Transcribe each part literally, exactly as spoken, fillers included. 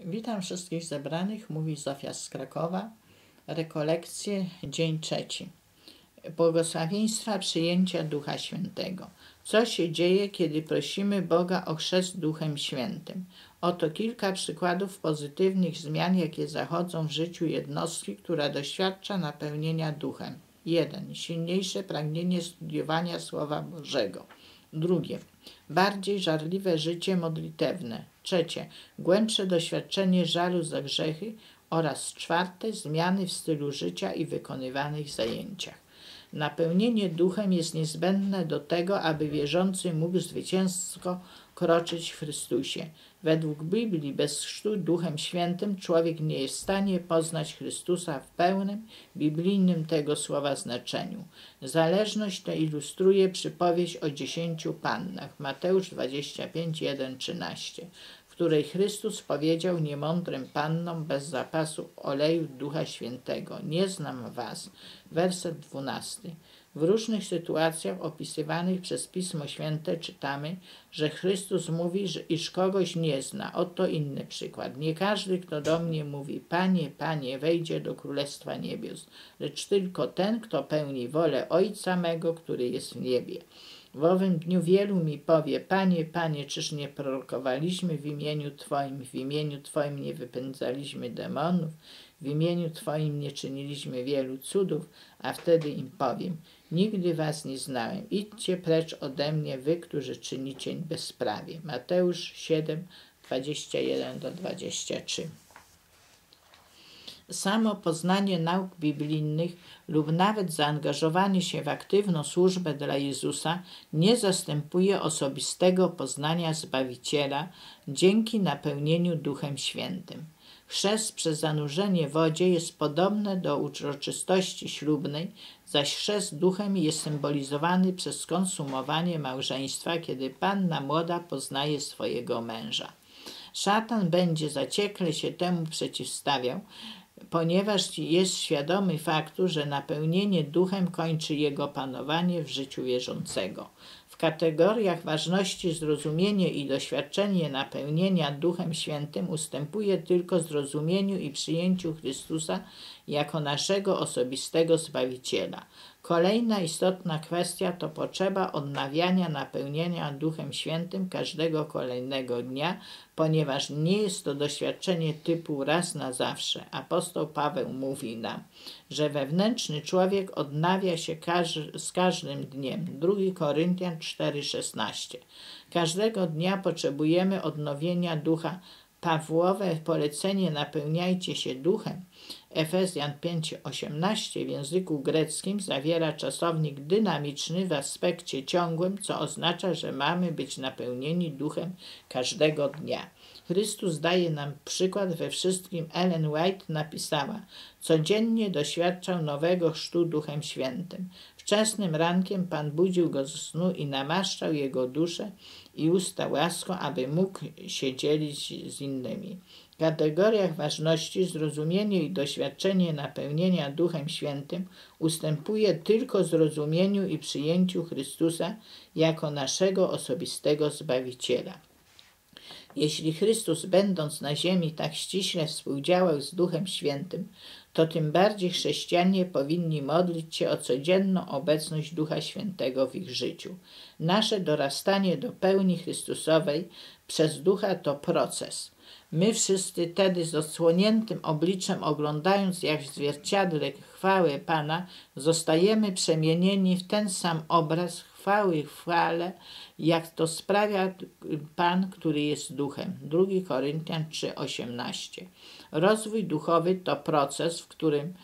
Witam wszystkich zebranych, mówi Zofia z Krakowa. Rekolekcje, dzień trzeci. Błogosławieństwa przyjęcia Ducha Świętego. Co się dzieje, kiedy prosimy Boga o chrzest Duchem Świętym? Oto kilka przykładów pozytywnych zmian, jakie zachodzą w życiu jednostki, która doświadcza napełnienia Duchem. Jeden. Silniejsze pragnienie studiowania Słowa Bożego. Drugie. Bardziej żarliwe życie modlitewne. Trzecie. Głębsze doświadczenie żalu za grzechy. Oraz czwarte. Zmiany w stylu życia i wykonywanych zajęciach. Napełnienie Duchem jest niezbędne do tego, aby wierzący mógł zwycięsko kroczyć w Chrystusie. Według Biblii bez chrztu Duchem Świętym człowiek nie jest w stanie poznać Chrystusa w pełnym, biblijnym tego słowa znaczeniu. Zależność tę ilustruje przypowieść o dziesięciu pannach, Mateusz dwadzieścia pięć, jeden, trzynaście, w której Chrystus powiedział niemądrym pannom bez zapasu oleju Ducha Świętego: nie znam was. Werset dwunasty. W różnych sytuacjach opisywanych przez Pismo Święte czytamy, że Chrystus mówi, iż kogoś nie zna. Oto inny przykład. Nie każdy, kto do mnie mówi: Panie, Panie, wejdzie do Królestwa Niebios, lecz tylko ten, kto pełni wolę Ojca mego, który jest w niebie. W owym dniu wielu mi powie: Panie, Panie, czyż nie prorokowaliśmy w imieniu Twoim, w imieniu Twoim nie wypędzaliśmy demonów, w imieniu Twoim nie czyniliśmy wielu cudów, a wtedy im powiem: nigdy was nie znałem, idźcie precz ode mnie, wy, którzy czynicie bezprawie. Mateusz siedem, dwadzieścia jeden do dwudziestu trzech. Samo poznanie nauk biblijnych lub nawet zaangażowanie się w aktywną służbę dla Jezusa nie zastępuje osobistego poznania Zbawiciela dzięki napełnieniu Duchem Świętym. Chrzest przez zanurzenie w wodzie jest podobny do uroczystości ślubnej, zaś chrzest Duchem jest symbolizowany przez skonsumowanie małżeństwa, kiedy panna młoda poznaje swojego męża. Szatan będzie zaciekle się temu przeciwstawiał, ponieważ jest świadomy faktu, że napełnienie Duchem kończy jego panowanie w życiu wierzącego. W kategoriach ważności zrozumienie i doświadczenie napełnienia Duchem Świętym ustępuje tylko zrozumieniu i przyjęciu Chrystusa jako naszego osobistego Zbawiciela. Kolejna istotna kwestia to potrzeba odnawiania napełnienia Duchem Świętym każdego kolejnego dnia, ponieważ nie jest to doświadczenie typu raz na zawsze. Apostoł Paweł mówi nam, że wewnętrzny człowiek odnawia się każ z każdym dniem. drugi Koryntian cztery, szesnaście. Każdego dnia potrzebujemy odnowienia ducha. Pawłowe polecenie napełniajcie się duchem. Efezjan pięć, osiemnaście w języku greckim zawiera czasownik dynamiczny w aspekcie ciągłym, co oznacza, że mamy być napełnieni duchem każdego dnia. Chrystus daje nam przykład we wszystkim. Ellen White napisała: codziennie doświadczał nowego chrztu Duchem Świętym. Wczesnym rankiem Pan budził go z snu i namaszczał jego duszę i usta łaską, aby mógł się dzielić z innymi. W kategoriach ważności zrozumienie i doświadczenie napełnienia Duchem Świętym ustępuje tylko zrozumieniu i przyjęciu Chrystusa jako naszego osobistego Zbawiciela. Jeśli Chrystus, będąc na ziemi, tak ściśle współdziałał z Duchem Świętym, to tym bardziej chrześcijanie powinni modlić się o codzienną obecność Ducha Świętego w ich życiu. Nasze dorastanie do pełni Chrystusowej przez Ducha to proces. My wszyscy tedy z odsłoniętym obliczem, oglądając jak w zwierciadle chwałę Pana, zostajemy przemienieni w ten sam obraz chwały w chwale, jak to sprawia Pan, który jest Duchem. drugi Koryntian trzy, osiemnaście. Rozwój duchowy to proces, w którym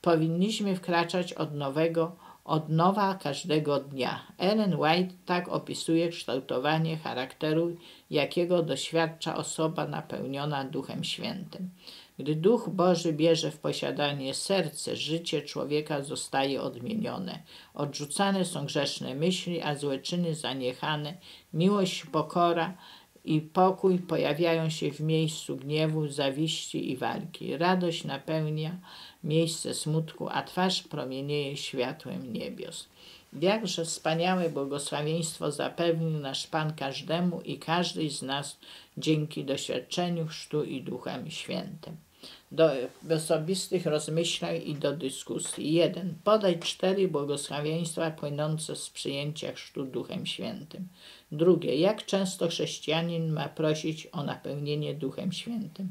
powinniśmy wkraczać od nowego, od nowa każdego dnia. Ellen White tak opisuje kształtowanie charakteru, jakiego doświadcza osoba napełniona Duchem Świętym. Gdy Duch Boży bierze w posiadanie serce, życie człowieka zostaje odmienione. Odrzucane są grzeszne myśli, a złe czyny zaniechane. Miłość, pokora i pokój pojawiają się w miejscu gniewu, zawiści i walki. Radość napełnia miejsce smutku, a twarz promienieje światłem niebios. Jakże wspaniałe błogosławieństwo zapewnił nasz Pan każdemu i każdej z nas dzięki doświadczeniu chrztu i Duchem Świętym. Do osobistych rozmyślań i do dyskusji. jeden. Podaj cztery błogosławieństwa płynące z przyjęcia chrztu Duchem Świętym. dwa. Jak często chrześcijanin ma prosić o napełnienie Duchem Świętym?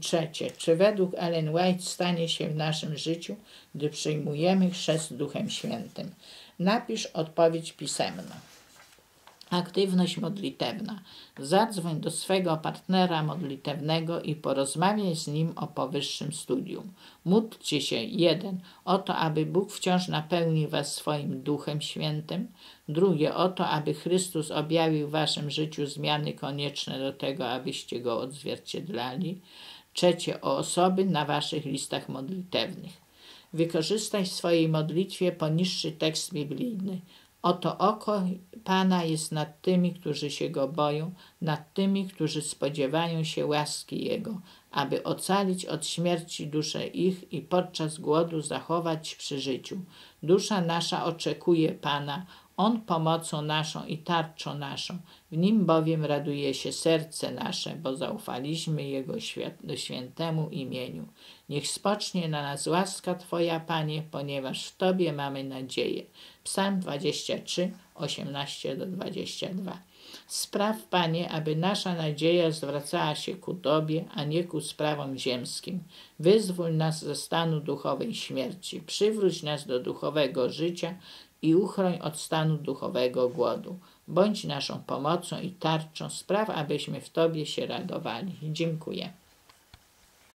trzy. Czy według Ellen White stanie się w naszym życiu, gdy przyjmujemy chrzest Duchem Świętym? Napisz odpowiedź pisemną. Aktywność modlitewna. Zadzwoń do swego partnera modlitewnego i porozmawiaj z nim o powyższym studium. Módlcie się jeden o to, aby Bóg wciąż napełnił was swoim Duchem Świętym. Drugie o to, aby Chrystus objawił w waszym życiu zmiany konieczne do tego, abyście go odzwierciedlali. Trzecie o osoby na waszych listach modlitewnych. Wykorzystaj w swojej modlitwie poniższy tekst biblijny. Oto oko Pana jest nad tymi, którzy się Go boją, nad tymi, którzy spodziewają się łaski Jego, aby ocalić od śmierci duszę ich i podczas głodu zachować przy życiu. Dusza nasza oczekuje Pana, On pomocą naszą i tarczą naszą. W Nim bowiem raduje się serce nasze, bo zaufaliśmy Jego świętemu imieniu. Niech spocznie na nas łaska Twoja, Panie, ponieważ w Tobie mamy nadzieję. Psalm dwadzieścia trzy, osiemnaście do dwudziestu dwóch. Spraw, Panie, aby nasza nadzieja zwracała się ku Tobie, a nie ku sprawom ziemskim. Wyzwól nas ze stanu duchowej śmierci. Przywróć nas do duchowego życia i uchroń od stanu duchowego głodu. Bądź naszą pomocą i tarczą. Spraw, abyśmy w Tobie się radowali. Dziękuję.